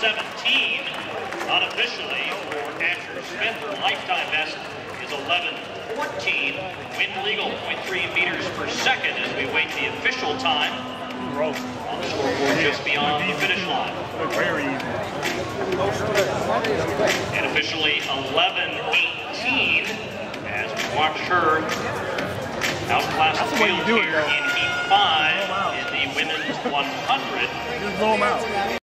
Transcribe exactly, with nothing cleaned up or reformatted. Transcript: seventeen. Unofficially, for Asher-Smith, her lifetime best is eleven fourteen. Wind legal, zero point three meters per second as we wait the official time on the scoreboard just beyond the finish line. And officially eleven eighteen as we watch her outclass the field here in heat five in the women's one hundred. Just blow them out.